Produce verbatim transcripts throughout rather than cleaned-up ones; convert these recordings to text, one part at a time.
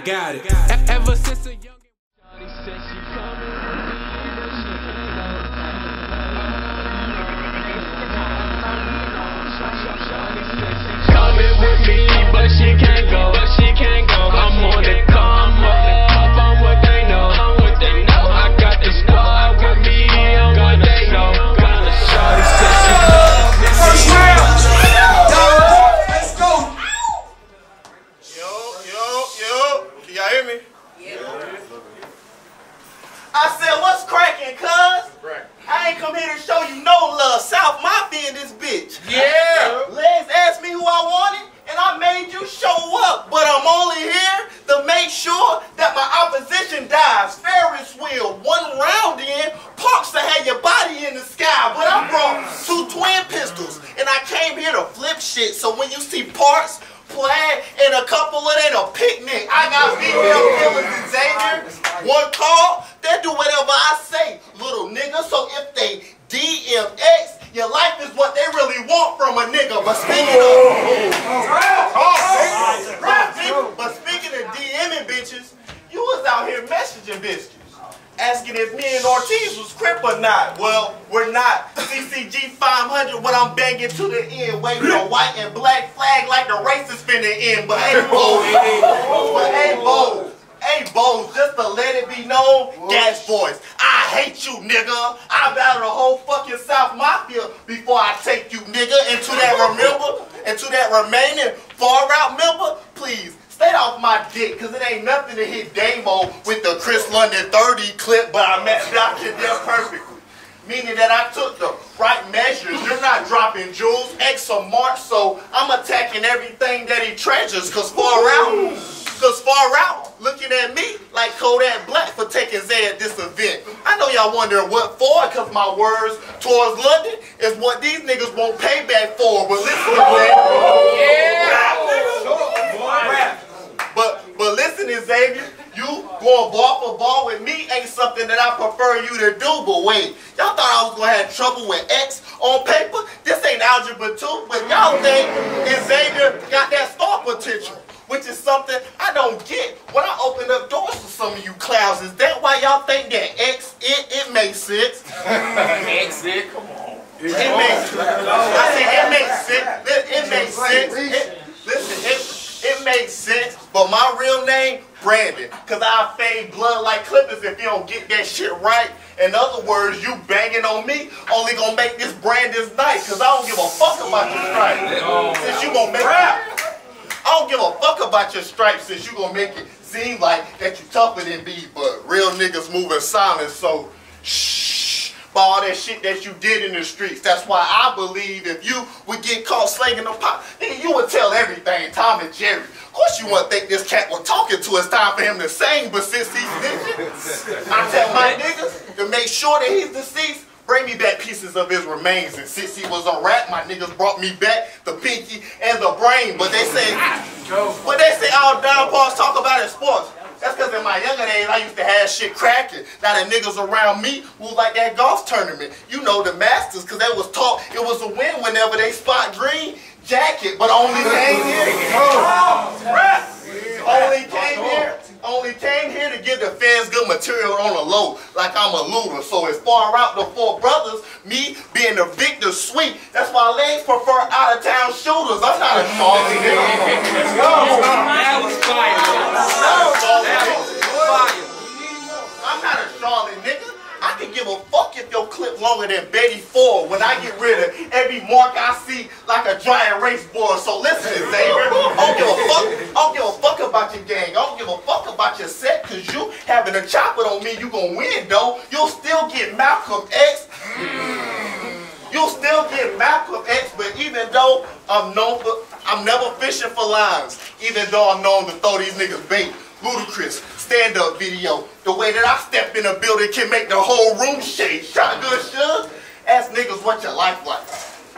I got it. Ever since a young coming with me, but she can't go, but she can't go. I'm on the come up, I'm what they know, I'm what they know. I got the squad with me, I'm what they know. Got a shawty says she loves me. Let's go. Yo, yo, yo. Can y'all hear me? Yeah. I said, what's cracking, cuz? I ain't come here to show you no love. South Mafia in this bitch. Yeah. Les asked me who I wanted, and I made you show up. But I'm only here to make sure that my opposition dies. Ferris wheel, one round in, Parks to have your body in the sky. But I brought two twin pistols, and I came here to flip shit. So when you see Parks, Plaid, and a couple of them a picnic, I got female killers in Xavier. One call, they do whatever I say, little nigga. So if they D M X, your life is what they really want from a nigga. But speaking of, but speaking of DMing bitches, you was out here messaging bitches, asking if me and Ortiz was crip or not. Well, we're not. C C G five hundred, what I'm banging to the end. Waving a white and black flag like the racist finna end. But hey, Bo, but hey, Bo, hey, Bo, just to let it be known, gas voice, I hate you, nigga. I battle the whole fucking South Mafia before I take you, nigga. And to that remember, and to that remaining far out member, please, stay off my dick, cause it ain't nothing to hit Damo with the Chris London thirty clip, but I matched out your there perfectly. Meaning that I took the right measures. You're not dropping jewels, X or Mark, so I'm attacking everything that he treasures. Cause far out, cause far out, looking at me like Kodak Black for taking Zay at this event. I know y'all wondering what for, cause my words towards London is what these niggas won't pay back for. But listen to that. Yeah. But, but listen, Xavier, you going ball for ball with me ain't something that I prefer you to do. But wait, y'all thought I was going to have trouble with X on paper? This ain't algebra two, but y'all think Xavier got that star potential, which is something I don't get when I open up doors to some of you clowns. Is that why y'all think that X, it, it makes sense? X, it, come on. It makes sense. I said it makes sense. It, it makes sense. It, listen, it It makes sense, but my real name, Brandon, because I fade blood like Clippers if you don't get that shit right. In other words, you banging on me only gonna make this Brandon's night, because I don't give a fuck about your stripes. Since you gonna make it, I don't give a fuck about your stripes since you gonna make it seem like that you tougher than me, but real niggas moving silent, so shh. By all that shit that you did in the streets. That's why I believe if you would get caught slanging the pop, nigga, you would tell everything, Tom and Jerry. Of course you wouldn't think this cat was talking to us, time for him to sing, but since he's deceased, I tell my niggas to make sure that he's deceased, bring me back pieces of his remains. And since he was a rat, my niggas brought me back the pinky and the brain. But they say, but they say all down parts talk about in sports. That's because in my younger days, I used to have shit cracking. Now the niggas around me move like that golf tournament. You know the Masters, because they was taught it was a win whenever they spot green jacket. But only came here. Oh, only came here. Only came here to give the fans good material on the low, like I'm a looter. So as far out the four brothers, me being the victor, sweet. That's why legs prefer out of town shooters. I'm not a salty nigga. No, that was fire. I'm not a Charlotte nigga. I can give a fuck if your clip longer than Betty Ford when I get rid of every mark I see like a giant race board. So listen, Xavier, I don't give a fuck. I don't give a fuck about your gang. I don't give a fuck about your set, cause you having a chopper don't mean you gonna win though. You'll still get Malcolm X. You'll still get Malcolm X, but even though I'm known for, I'm never fishing for lines, even though I'm known to throw these niggas bait. Ludicrous stand-up video. The way that I step in a building can make the whole room shake. Shotgun shug. Ask niggas what your life like.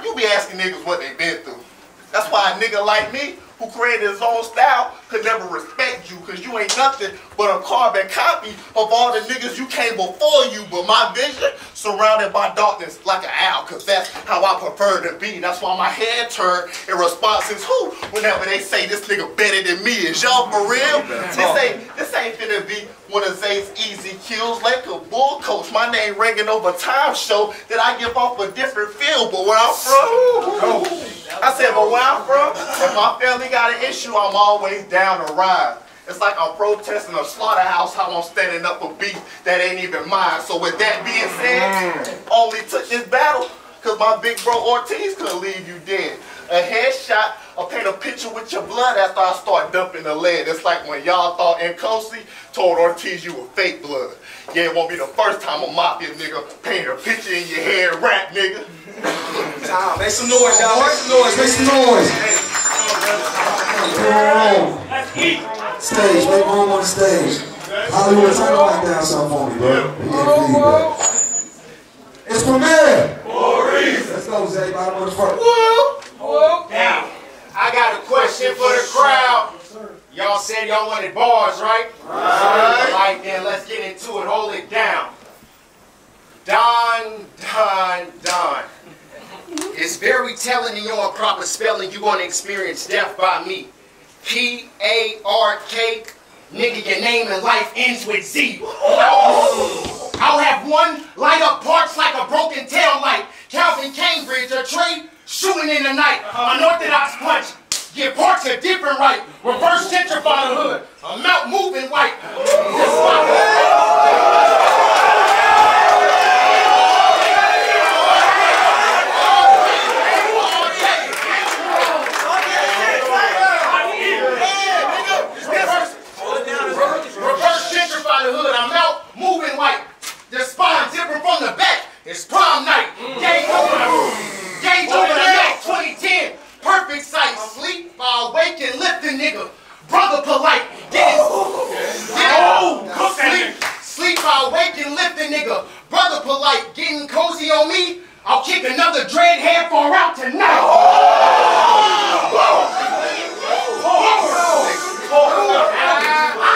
You be asking niggas what they been through. That's why a nigga like me, who created his own style, could never respect like you, because you ain't nothing but a carbon copy of all the niggas you came before you. But my vision, surrounded by darkness like an owl, because that's how I prefer to be. That's why my head turned in response is who? Whenever they say this nigga better than me, is y'all for real? This ain't, this ain't finna be one of Zay's easy kills. Like a bull coach, my name ringing over time show that I give off a different feel. But where I'm from, I said, but where I'm from, if my family got an issue, I'm always down to ride. It's like I'm protesting a slaughterhouse, how I'm standing up for beef that ain't even mine. So with that being said, only took this battle because my big bro Ortiz couldn't leave you dead. A headshot, I paint a picture with your blood after I start dumping the lead. It's like when y'all thought Nkosi told Ortiz you were fake blood. Yeah, it won't be the first time a mafia nigga paint a picture in your head rap, nigga. Nah, make some noise, y'all. Make some noise. Make some noise. Stage, make room on the stage. Hollywood, turn the light down something for me, bro. It's Premier. For a reason. Let's go, Zay. Bottom of the front. Now, I got a question for the crowd. Y'all said y'all wanted bars, right? Right. All right, then let's get into it. Hold it down. Don, Don, Don. It's very telling in your proper spelling you're going to experience death by me. P A R K. Nigga, your name and life ends with Z. Oh. I'll have one light up parts like a broken tail light. Calvin Cambridge, a trade shooting in the night. Unorthodox punch. Get parts a different right. Reverse gentrify the hood. I'm out moving white. It's prom night, game's over, game's over the next twenty ten, perfect sight, sleep, I'll wake and lift the nigga, brother polite, get it, oh, sleep, sleep, I'll wake and lift the nigga, brother polite, getting cozy on me, I'll kick another dread head far out tonight.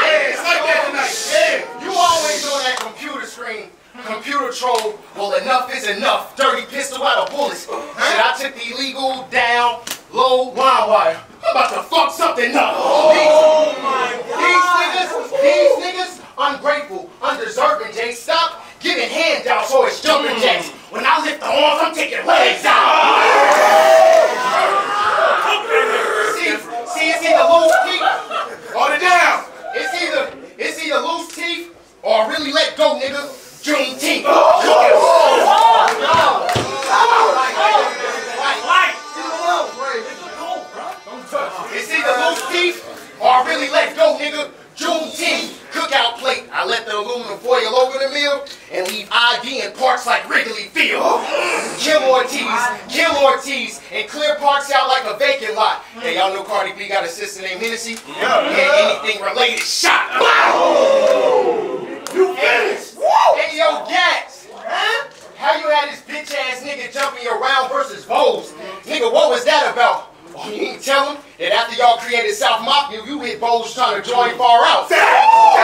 It's like that tonight, you always on that computer screen. Computer troll, well enough is enough. Dirty pistol out of bullets. Shit, I took the illegal down low line wire. I'm about to fuck something up. Oh these, my God. These niggas, these niggas, ungrateful, undeserving, Jay. Stop giving handouts or it's jumping jacks. When I lift the arms, I'm taking legs out. See, see, it's either loose teeth or the down. It's either, it's either loose teeth or really let go, nigga. Juneteenth! Oh, oh, no! It's either loose teeth or really let go, nigga. Juneteenth! Cookout plate. I let the aluminum foil over the meal and leave I D in parks like Wrigley Field. Kill Ortiz, kill Ortiz, and clear parks out like a vacant lot. Hey, y'all know Cardi B got a sister named Hennessy? Yeah. Yeah, anything related, shot! Oh. You finished! Hey yo, Gats! Huh? How you had this bitch ass nigga jumping around versus Vols? Nigga, what was that about? Oh, you ain't tell him that after y'all created South Mafia, you hit Vols trying to join far out. Y'all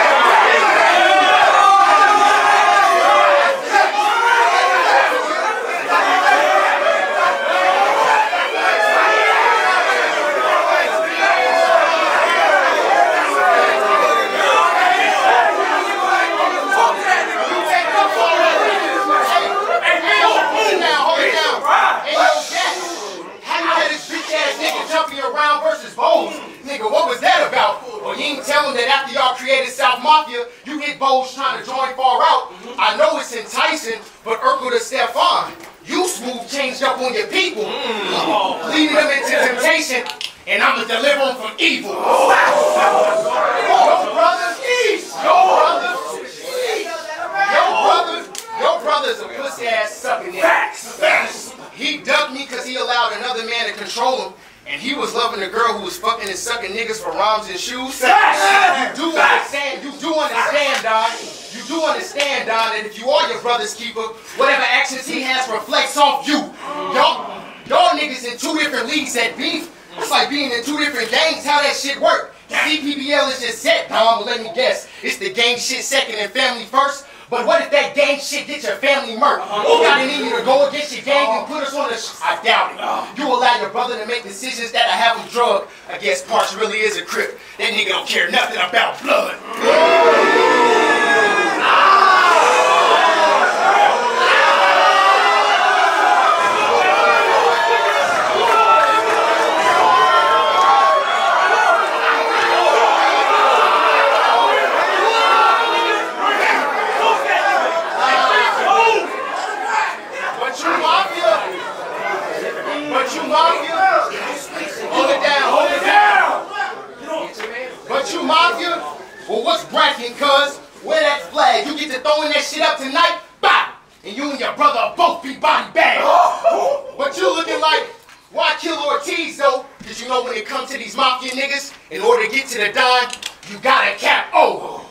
niggas in two different leagues at beef. It's like being in two different gangs. How that shit work? C P B L is just set, Dom, but let me guess. It's the gang shit second and family first. But what if that gang shit get your family murked? Uh-huh. You gotta need you to go against your gang and put us on the sh I doubt it. Uh-huh. You allow your brother to make decisions that'll have him drugged. I guess Parks really is a crip. That nigga don't care nothing about blood. Well, what's bragging, cuz? Wear that flag. You get to throwing that shit up tonight, bop! And you and your brother both be body bagged. But you looking like, why kill Ortiz, though? Because you know when it comes to these mafia niggas, in order to get to the Don, you gotta cap over.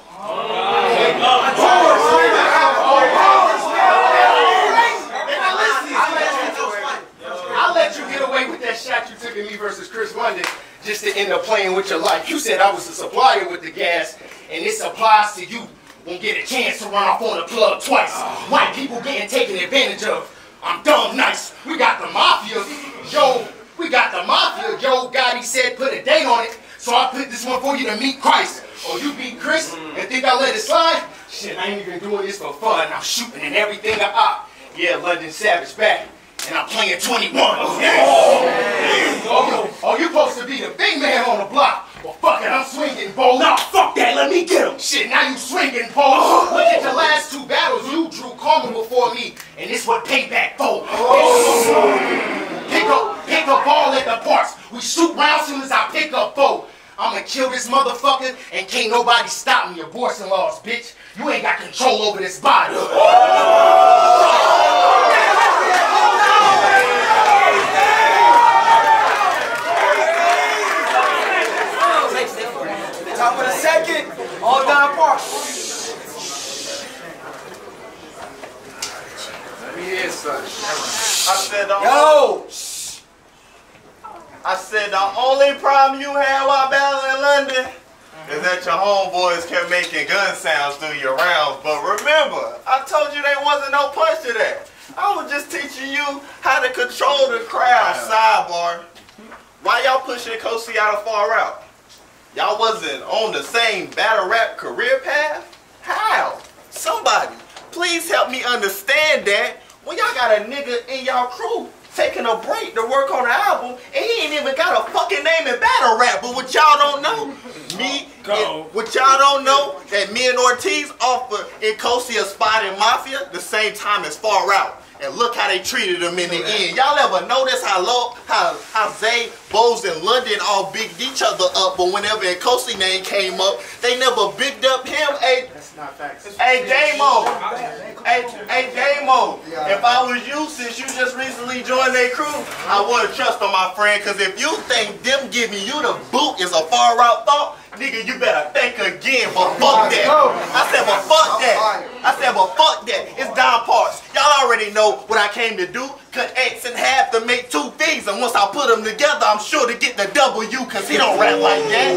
I'll let you get away with that shot you took at me versus Chris London. Just to end up playing with your life. You said I was a supplier with the gas, and this applies to you. Won't get a chance to run off on the plug twice. White people getting taken advantage of. I'm dumb nice. We got the mafia. Yo, we got the mafia. Yo, Gotti said put a date on it, so I put this one for you to meet Christ. Or you beat Chris and think I let it slide? Shit, I ain't even doing this for fun. I'm shooting and everything I op. Yeah, London Savage back. And I'm playing twenty-one. Oh, yes. Oh, you, oh, you supposed to be the big man on the block. Well, fuck it, I'm swinging, Bo. Nah, fuck that, let me get him. Shit, now you swinging, Bo. Oh. Look at the last two battles. You drew Coleman before me, and it's what payback for. Oh. Pick up, pick up ball at the parks. We shoot rounds soon as I pick up foe. I'ma kill this motherfucker, and can't nobody stop me. Abortion laws, bitch. You ain't got control over this body. Oh. Top of the second, all Don Parkz. Let me hear, son. I said the Yo! Only, I said the only problem you had while battling in London mm-hmm. is that your homeboys kept making gun sounds through your rounds. But remember, I told you there wasn't no punch to that. I was just teaching you how to control the crowd. Sidebar. Why y'all pushing Kosi out of far out? Y'all wasn't on the same battle rap career path? How? Somebody, please help me understand that when y'all got a nigga in y'all crew taking a break to work on an album and he ain't even got a fucking name in battle rap, but what y'all don't know, me, Go. And, what y'all don't know, that me and Ortiz offered Nkosi a spot in Mafia the same time as Far Out. And look how they treated him in the end. Y'all ever notice how low, how how Zay, Bowes, and London all bigged each other up, but whenever Nkosi name came up, they never bigged up him. Hey, that's not facts. Hey, Damo. Hey, hey, Damo. If I was you, since you just recently joined their crew, I wouldn't trust on my friend. Cause if you think them giving you the boot is a far out thought, nigga, you better think again, but fuck that. I said, but fuck that. I said, but fuck that. It's Don Parkz. Y'all already know what I came to do. Cut X in half to make two things. And once I put them together, I'm sure to get the W, cause he don't rap like that.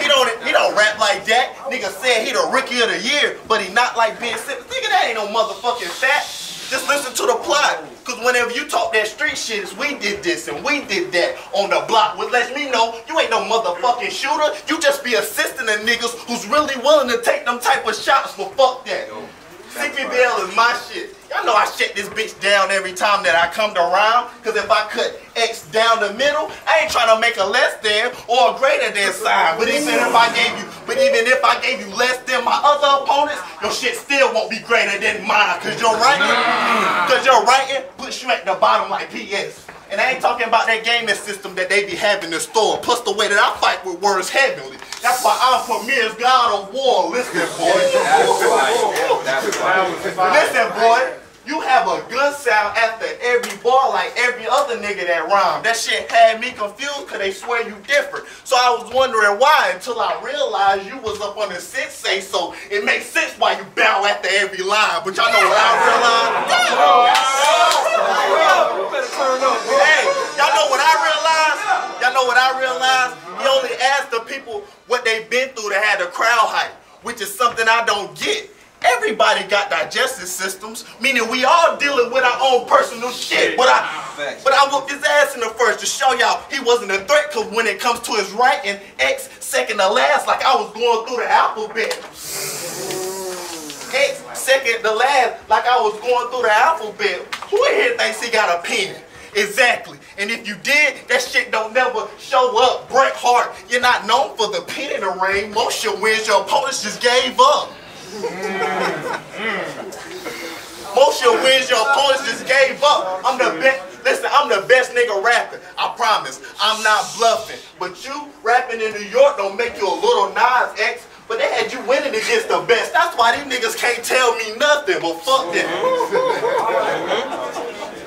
He don't, he don't rap like that. Nigga said he the rookie of the year, but he not like Ben Simmons. Nigga, that ain't no motherfucking fact. Just listen to the plot, cause whenever you talk that street shit, it's we did this and we did that on the block, which lets me know you ain't no motherfucking shooter. You just be assisting the niggas who's really willing to take them type of shots, but fuck that. C P B L is my shit. Y'all know I shut this bitch down every time that I come to rhyme, cause if I cut X down the middle, I ain't trying to make a less than or a greater than sign. But even if I gave you, but even if I gave you less than my other opponents, your shit still won't be greater than mine. Cause your writing, cause your writing puts you at the bottom like P S. And I ain't talking about that gaming system that they be having in the store. Plus the way that I fight with words heavenly. That's why I'm Premier's God of War. Listen, boy. Listen, boy. You have a good sound after every bar like every other nigga that rhymed. That shit had me confused because they swear you different. So I was wondering why until I realized you was up on the sensei, so it makes sense why you bow after every line. But y'all know what I realized? Hey, y'all know what I realized? Y'all know what I realized? He only asked the people what they've been through to have the crowd hype, which is something I don't get. Everybody got digestive systems, meaning we all dealing with our own personal shit. But I, but I whooped his ass in the first to show y'all he wasn't a threat, because when it comes to his writing, X second to last, like I was going through the alphabet. X second to last, like I was going through the alphabet. Who in here thinks he got a pen? Exactly. And if you did, that shit don't never show up. Bret Hart, you're not known for the pen in the ring. Most your wins, your opponents just gave up. Most your wins, your opponents just gave up. I'm the best. Listen, I'm the best nigga rapping. I promise. I'm not bluffing. But you rapping in New York don't make you a little Nas X. But they had you winning against the best. That's why these niggas can't tell me nothing. But fuck that.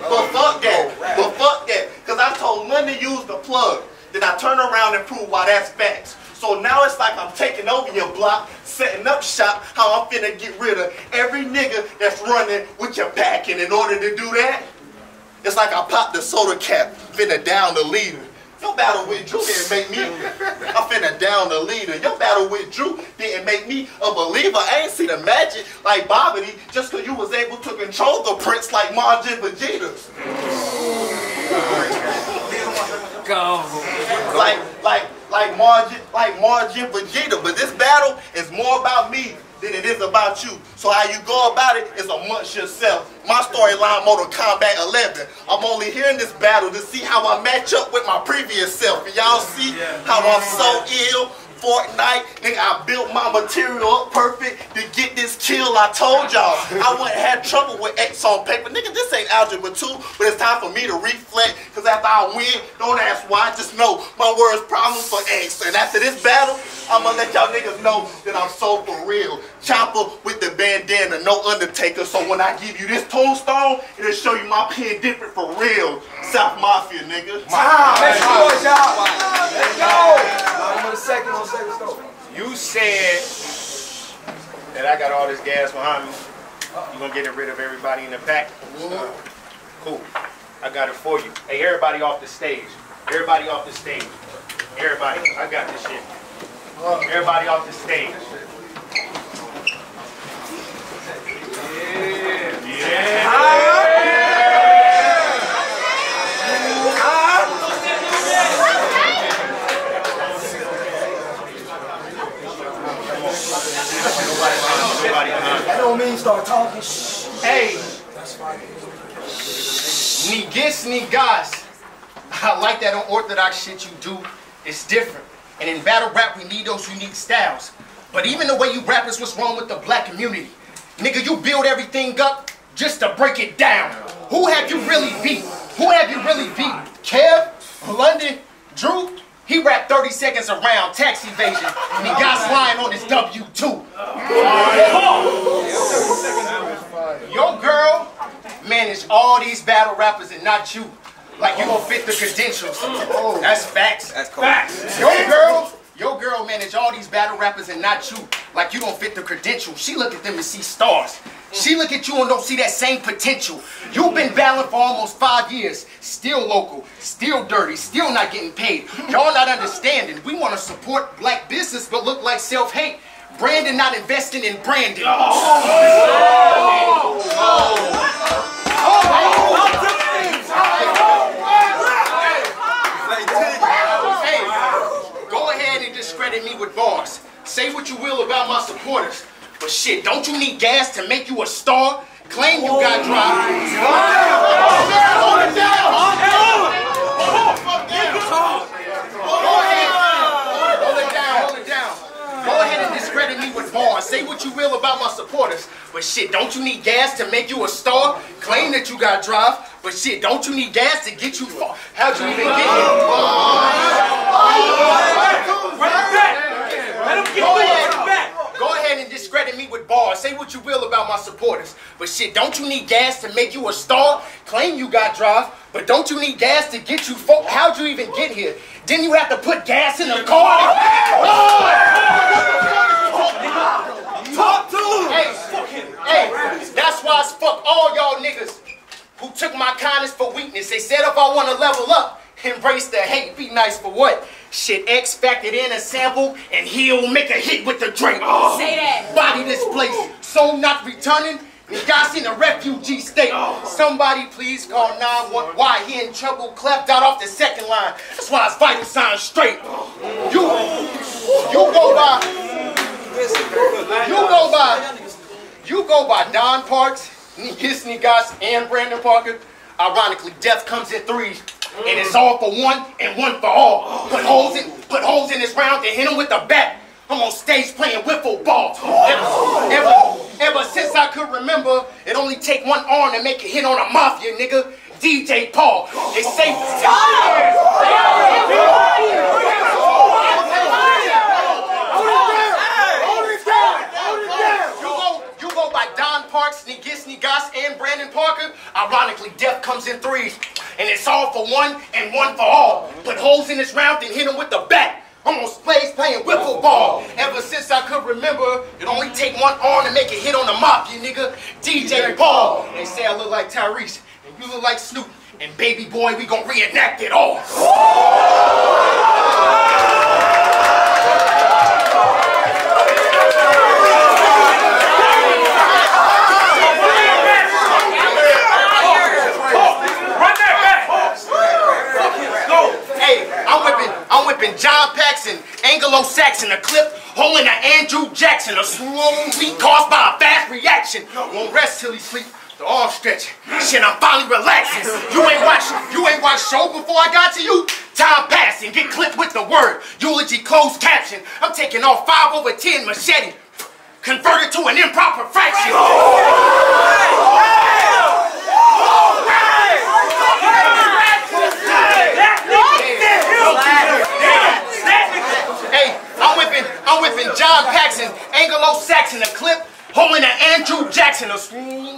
But fuck that. But fuck that. Because I told Lynn to use the plug. Then I turn around and prove why that's facts. So now it's like I'm taking over your block, setting up shop, how I'm finna get rid of every nigga that's running with your backing. In order to do that, it's like I popped the soda cap, finna down the leader. Your battle with Drew didn't make me, I finna down the leader. Your battle with Drew didn't make me a believer. I ain't see the magic like Bobbity just cause you was able to control the prince like Margin Vegeta's. Go. Like, like, like Margin, like Margin Vegeta, but this battle is more about me than it is about you. So how you go about it is amongst yourself. My storyline, Mortal Kombat eleven. I'm only here in this battle to see how I match up with my previous self. And y'all see how I'm so ill. Fortnite, nigga, I built my material up perfect to get this kill. I told y'all, I wouldn't have trouble with X on paper. Nigga, this ain't algebra two, but it's time for me to reflect, because after I win, don't ask why, just know my words problem for X. And after this battle, I'm gonna let y'all niggas know that I'm so for real. Chopper with the bandana, no Undertaker, so when I give you this tombstone, it'll show you my pen different for real. South Mafia, nigga. Time, let's go, y'all. Let's go. Second on second stove. You said that I got all this gas behind me. You gonna get rid of everybody in the back? Cool. I got it for you. Hey, everybody off the stage. Everybody off the stage. Everybody, I got this shit. Everybody off the stage. Yeah. Yeah. That don't mean start talking. Hey, ni gis ni gas. I like that unorthodox shit you do. It's different. And in battle rap, we need those unique styles. But even the way you rap is what's wrong with the black community. Nigga, you build everything up just to break it down. Who have you really beat? Who have you really beat? Kev, London, Drew? He rapped thirty seconds around tax evasion, and he got flying on his W two. Oh. Your girl managed all these battle rappers and not you. Like you gonna fit the credentials. Oh. That's facts. That's cool. Facts. Your girl, your girl managed all these battle rappers and not you. Like you don't fit the credentials. She look at them and see stars. She look at you and don't see that same potential. You've been battling for almost five years. Still local, still dirty, still not getting paid. Y'all not understanding. We want to support black business but look like self-hate. Brandon not investing in Brandon. Oh. Oh. Oh. Oh. Oh. Oh. Hey, go ahead and discredit me with bars. Say what you will about my supporters. But shit, don't you need gas to make you a star? Claim you got dropped. Hold it down! Hold it down! Hold it down! Go ahead! Hold it down! Hold it down! Go ahead and discredit me with bars. Say what you will about my supporters. But shit, don't you need gas to make you a star? Claim that you got dropped. But shit, don't you need gas to get you far? How'd you even get here? Let him get you back! Go ahead and discredit me with bars. Say what you will about my supporters. But shit, don't you need gas to make you a star? Claim you got drive, but don't you need gas to get you folk? How'd you even get here? Didn't you have to put gas in the car? Talk to him! Hey, hey, that's why I fuck all y'all niggas who took my kindness for weakness. They said if I want to level up, embrace the hate, be nice for what? Shit, X factored in a sample, and he'll make a hit with the drink. Oh, say that. Body displaced, soul not returning. This guy's in a refugee state. Oh. Somebody please call nine one one. Why he in trouble? Clapped out off the second line. That's why his vital sign's straight. You, you go by. You go by. You go by Don Parks, his guys, and Brandon Parker. Ironically, death comes in threes. And it's all for one and one for all. Put holes in, put holes in this round and hit him with the bat. I'm on stage playing wiffle ball. Ever, ever, ever since I could remember, it only take one arm to make a hit on a mafia nigga. D J Paul. They say Parks, Nigisni Goss, and Brandon Parker. Ironically, death comes in threes. And it's all for one and one for all. Put holes in this round and hit him with the bat. I'm on stage playing wiffle ball. Ever since I could remember, it only take one arm to make a hit on the mafia, nigga. D J Paul. They say I look like Tyrese, and you look like Snoop. And baby boy, we gonna reenact it all. John Paxson, Anglo-Saxon, a clip holding an Andrew Jackson, a slow leak caused by a fast reaction. Won't rest till he sleep, the arm stretch. Shit, I'm finally relaxing. You ain't watched, you ain't watched show before I got to you? Time passing, get clipped with the word. Eulogy closed caption. I'm taking off five over ten machete, converted to an improper fraction. I'm whipping John Paxson, Anglo-Saxon, a clip holding an Andrew Jackson, a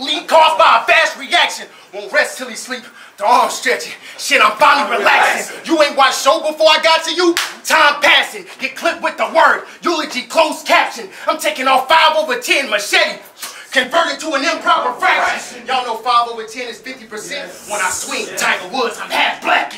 leak caused by a fast reaction. Won't rest till he sleep, the arm stretching. Shit, I'm finally relaxing. You ain't watched show before I got to you? Time passing, get clipped with the word. Eulogy closed caption. I'm taking off five over ten machete, converted to an improper fraction. Y'all know five over ten is fifty percent. When I swing Tiger Woods, I'm half black.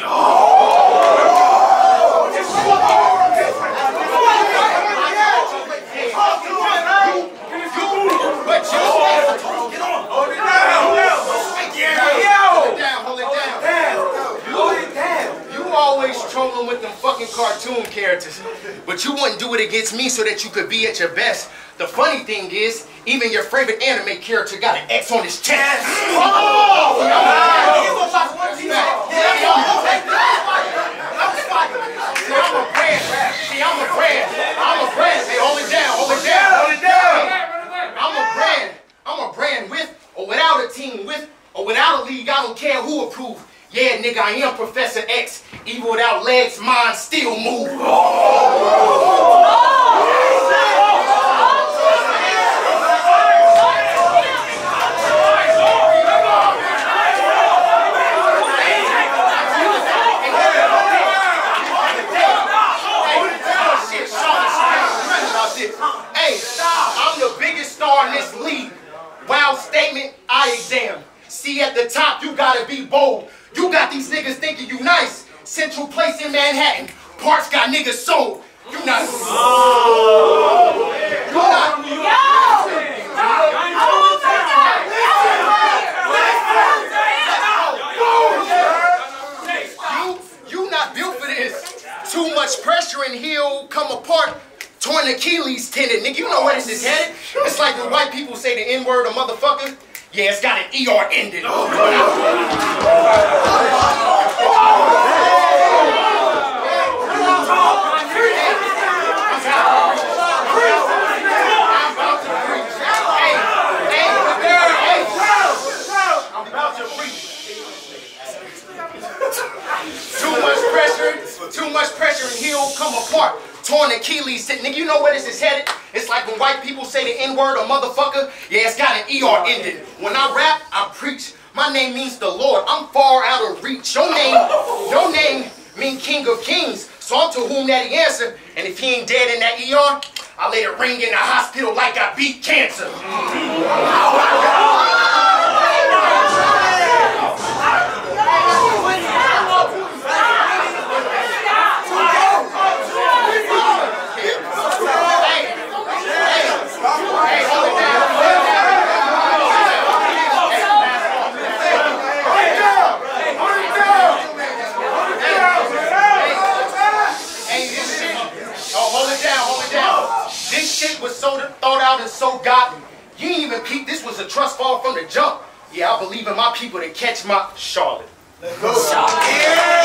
Trolling with them fucking cartoon characters, but you wouldn't do it against me so that you could be at your best. The funny thing is, even your favorite anime character got an X on his chest. Oh! I'm a brand. See, I'm a brand. I'm a brand. Hey, hold it down. Hold it down. Hold it down. I'm a brand. I'm a brand with or without a team, with or without a league. I don't care who approved. Yeah, nigga, I am Professor X. Even without legs, mine still move. Oh! Hey, I'm the biggest star in this league. Wow statement, I exam. See, at the top, you gotta be bold. You got these niggas thinking you nice. Central Place in Manhattan. Parks got niggas sold. You not. Oh. You not. Yo! No. You, you not built for this. Too much pressure and he'll come apart. Torn Achilles tendon. Nigga, you know where this is headed. It's like when white people say the N-word a motherfucker. Yeah, it's got an E R ending. Oh. I'm about to preach. Too much pressure, too much pressure, and he'll come apart. Torn Achilles sitting, nigga, you know where this is headed? It's like when white people say the N-word or motherfucker, yeah, it's got an E R ending. When I rap, I preach. My name means the Lord. I'm far out of reach. Your name, your name mean King of Kings. So I'm to whom that he answer. And if he ain't dead in that E R, I let it ring in the hospital like I beat cancer. Mm-hmm. so thought out and so godly. You ain't even peep, this was a trust fall from the jump. Yeah, I believe in my people to catch my Charlotte. Let's go. Charlotte. Yeah.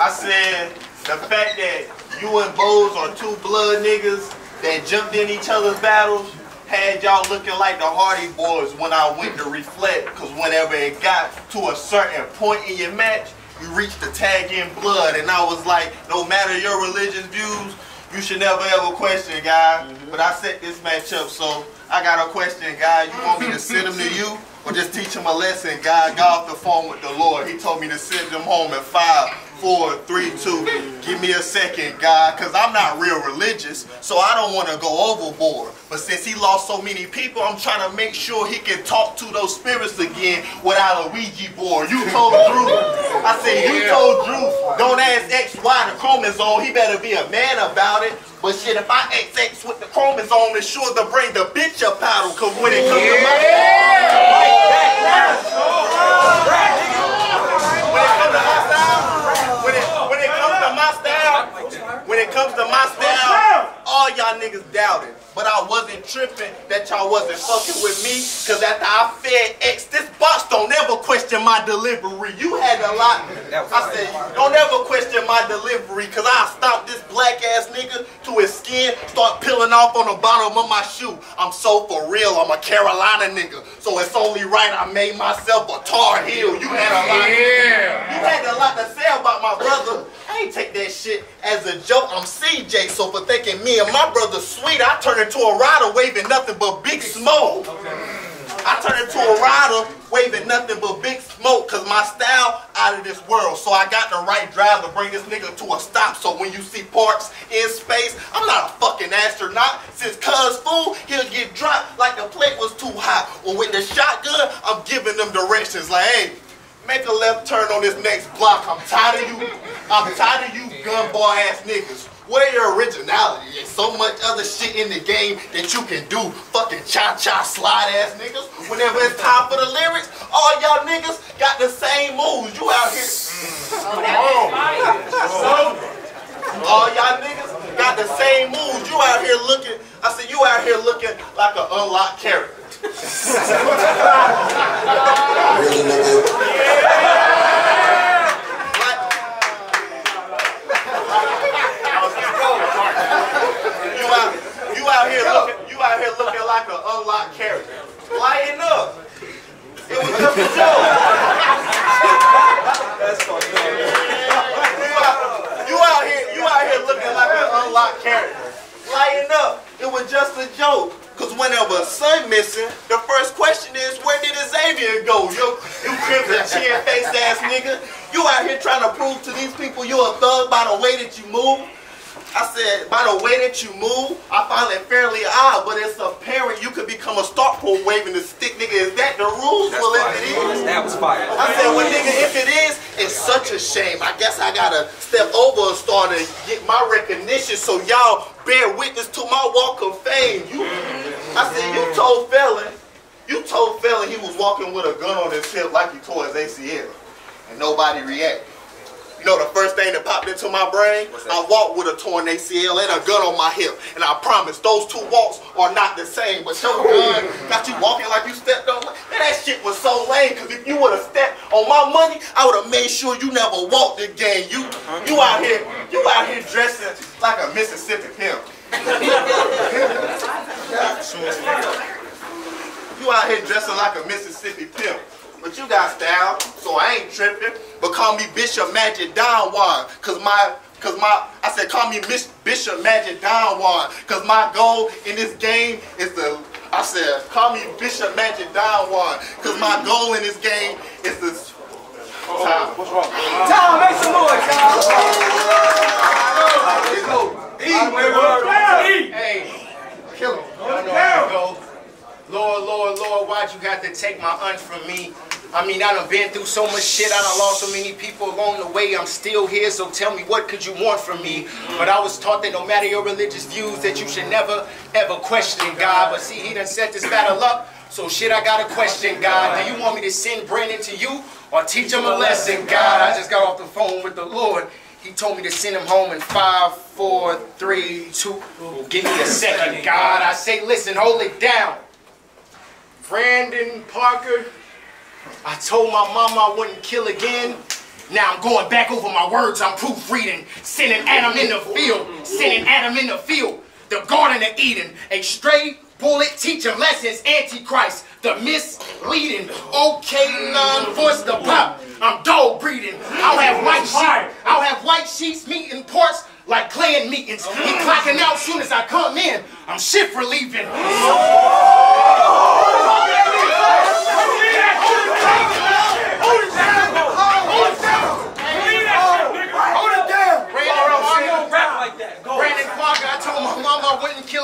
I said the fact that you and Bose are two blood niggas that jumped in each other's battles had y'all looking like the Hardy Boys when I went to reflect, because whenever it got to a certain point in your match, you reached the tag in blood, and I was like, no matter your religious views, you should never ever question, guy. Mm-hmm. But I set this match up, so I got a question, guy. You want me to send him to you, or just teach him a lesson, guy? Got off the phone with the Lord. He told me to send him home at five, four, three, two. Give me a second, guy, because I'm not real religious, so I don't want to go overboard. But since he lost so many people, I'm trying to make sure he can talk to those spirits again without a Ouija board. You told Drew. I said, you told Drew, don't ask X Y the chromosome. He better be a man about it. But shit, if I X X with the chromosome, it's sure to bring the bitch up out of, because when it comes to my... Right back, right, right. When it comes to my style, all y'all niggas doubted. But I wasn't tripping that y'all wasn't fucking with me, because after I fed X, this box don't ever question my delivery. You had a lot. I said, don't ever question my delivery, because I stopped this black ass nigga to his skin, start peeling off on the bottom of my shoe. I'm so for real, I'm a Carolina nigga. So it's only right I made myself a Tar Heel. You had a lot. Yeah. You had a lot to say about my brother. I ain't take that shit as a joke. I'm C J, so for thinking me and my brother sweet, I turned into a rider waving nothing but big smoke. I turned into a rider waving nothing but big smoke, because my style out of this world. So I got the right drive to bring this nigga to a stop. So when you see Parks in space, I'm not a fucking astronaut. Since cuz fool, he'll get dropped like the plate was too hot. Or with the shotgun, I'm giving them directions like, hey, make a left turn on this next block. I'm tired of you. I'm tired of you gunbar ass niggas. Where your originality? There's so much other shit in the game that you can do. Fucking cha-cha slide ass niggas. Whenever it's time for the lyrics, all y'all niggas got the same moves. You out here. Oh. All y'all niggas got the same moves. You out here looking. I said, you out here looking like an unlocked character. You out here looking, you out here looking like an unlocked character. Lighten up. It was just a joke. That's funny. You out, you out here, you out here looking like an unlocked character. Lighten up. It was just a joke. Cause whenever a son missing, the first question is, where did Xavier go? Yo, you crimson chin face ass nigga. You out here trying to prove to these people you a thug by the way that you move. I said, by the way that you move, I find it fairly odd, but it's apparent you could become a star pole waving the stick, nigga. Is that the rules? That's well, fire. If it is. That was fire. I said, well, nigga, if it is, it's such a shame. I guess I gotta step over a star to get my recognition, so y'all bear witness to my walk of fame. You, I said, you told Felon, you told Felon he was walking with a gun on his hip like he tore his A C L, and nobody reacted. You know the first thing that popped into my brain? I walked with a torn A C L and a gun on my hip. And I promise those two walks are not the same. But your gun got you walking like you stepped on. Man, that shit was so lame. Because if you would have stepped on my money, I would have made sure you never walked again. You you out here, you out here dressing like a Mississippi pimp. You out here dressing like a Mississippi pimp. But you got style, so I ain't tripping. But call me Bishop Magic Don Juan, cause my, cause my, I said call me Miss Bishop Magic Don Juan, cause my goal in this game is to, I said call me Bishop Magic Don Juan, cause my goal in this game is to. Time, what's wrong? Time, make some noise, y'all. Let's go. E, nigga. E. Hey, kill him. Go. Lord, Lord, Lord, why'd you got to take my aunt from me? I mean, I done been through so much shit, I done lost so many people along the way. I'm still here, so tell me, what could you want from me? But I was taught that no matter your religious views, that you should never, ever question God. But see, he done set this battle up, So shit, I got a question, God. Do you want me to send Brandon to you or teach him a lesson, God? I just got off the phone with the Lord. He told me to send him home in five, four, three, two. Well, give me a second, God. I say, listen, hold it down. Brandon Parker, I told my mama I wouldn't kill again. Now I'm going back over my words. I'm proofreading. Sending Adam in the field. Sending Adam in the field. The Garden of Eden. A stray bullet teaching lessons. Antichrist. The misleading. Okay, non-voice the pop. I'm dog breeding. I'll have white sheep. I'll have white sheep's meat in parts like clan meetings. He clocking out soon as I come in. I'm shift relieving.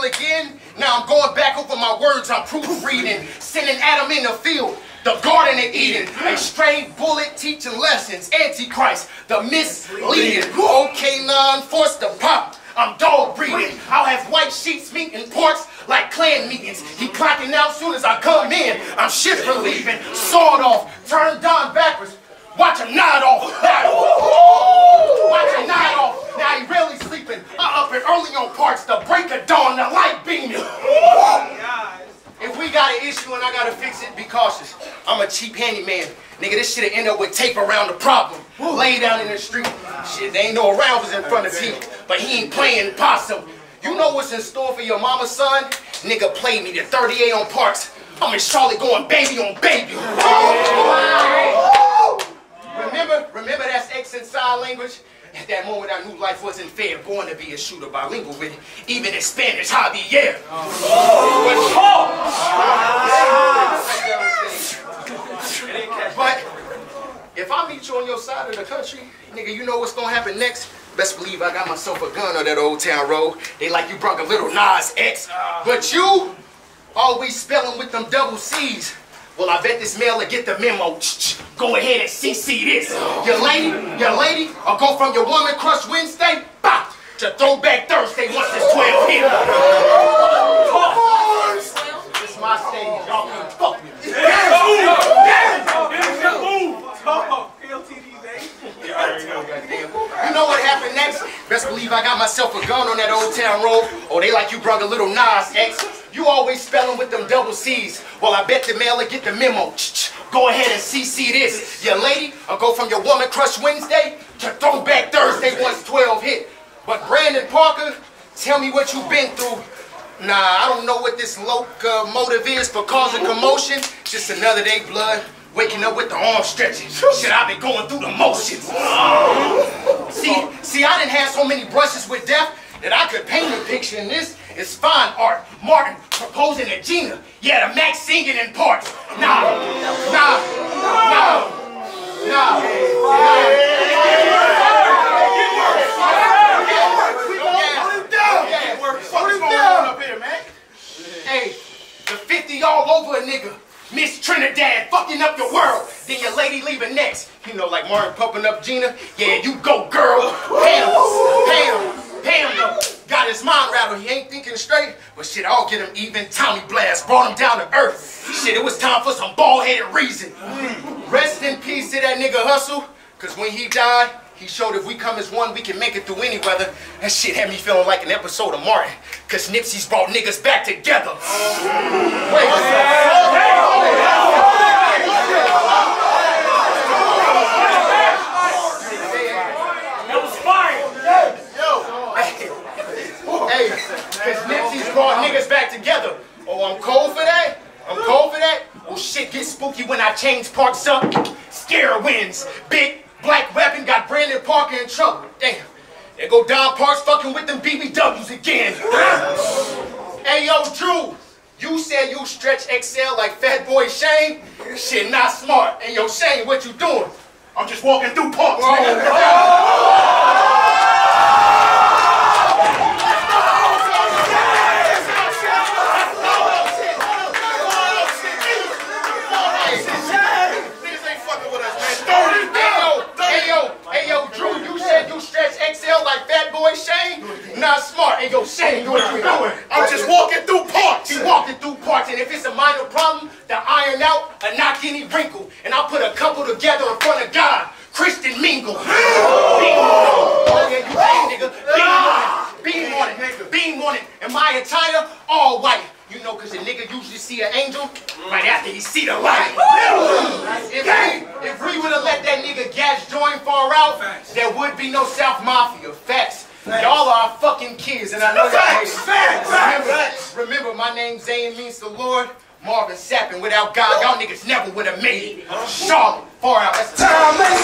Again, now I'm going back over my words. I'm proofreading, sending Adam in the field, the Garden of Eden, a stray bullet teaching lessons, Antichrist, the misleading, okay, non-force the pop. I'm dog breeding. I'll have white sheep's meat in parts like clan meetings. He clocking out soon as I come in. I'm shift relieving, sawed off, turned down backwards. Watch him nod off. Watch him nod off. Now he really sleeping. I up and early on parts, the break of dawn, the light beaming. If we got an issue and I gotta fix it, be cautious. I'm a cheap handyman. Nigga, this shit'll end up with tape around the problem. Lay down in the street. Shit, they ain't no around was in front of him. But he ain't playing possum. You know what's in store for your mama's son? Nigga played me the thirty-eight on parts. I'm in Charlotte going baby on baby. Remember, remember that's X and sign language? At that moment I knew life wasn't fair. Born to be a shooter, bilingual with it. Even in Spanish, Javier. But if I meet you on your side of the country, nigga, you know what's gonna happen next? Best believe I got myself a gun on that Old Town Road. They like you brung a little Nas X. But you always spelling with them double C's. Well, I bet this male will get the memo. Go ahead and C C this. Your lady, your lady, or go from your woman crush Wednesday, bop, to Throwback Thursday once it's twelve p m This is my stage. Y'all can fuck me. You know what happened next? Best believe I got myself a gun on that Old Town Road. Oh, they like you brung a little Nas X. You always spelling with them double C's. Well, I bet the mailer get the memo. Go ahead and C C this. Your lady, I'll go from your woman crush Wednesday to Throwback Thursday once twelve hit. But Brandon Parker, tell me what you've been through. Nah, I don't know what this locomotive is for causing commotion. Just another day, blood. Waking up with the arm stretching. Shit, I've been going through the motions. See, see, I didn't have so many brushes with death that I could paint a picture in this. It's fine art. Martin proposing to Gina. Yeah, the Max singing in parts. Nah, nah, nah, nah. It works. What's going on up here, man? Hey, the fifty all over a nigga. Miss Trinidad fucking up the world. Then your lady leaving next. You know, like Martin pumping up Gina. Yeah, you go, girl. Pam, Pam, Pam though. Got his mind rattled, he ain't thinking straight. But shit, I'll get him even. Tommy Blast brought him down to earth. Shit, it was time for some bald-headed reason. Rest in peace to that nigga Hustle. Cause when he died, he showed if we come as one, we can make it through any weather. That shit had me feeling like an episode of Martin. Cause Nipsey's brought niggas back together. Wait, what's up? Cause Nipsey's brought niggas back together. Oh, I'm cold for that? I'm cold for that? Oh shit, get spooky when I change parts up. Scare wins. Big black weapon got Brandon Parker in trouble. Damn. There go Don Parks fucking with them B B Ws again. Hey yo, Drew. You said you stretch X L like Fat Boy Shane? Shit, not smart. And yo, Shane, what you doing? I'm just walking through parks, nigga. Oh. Not smart. Hey, yo, Shane, what you doing? I'm just walking through parts. He's walking through parts, and if it's a minor problem, jumble together in front of God. Christian mingle. Beam on it. Oh yeah, you ain't nigga. Beam on it. Beam on it. Beam on it. And my attire, all white. You know, cause a nigga usually see an angel right after he see the light. If we, if we would've let that nigga Gas join far out, there would be no South Mafia. Facts. Y'all are fucking kids, and I know that. Remember, remember, my name Zay means the Lord. Marvin Sappin, without God, y'all niggas never would've made it. Charlotte, far out. That's the time.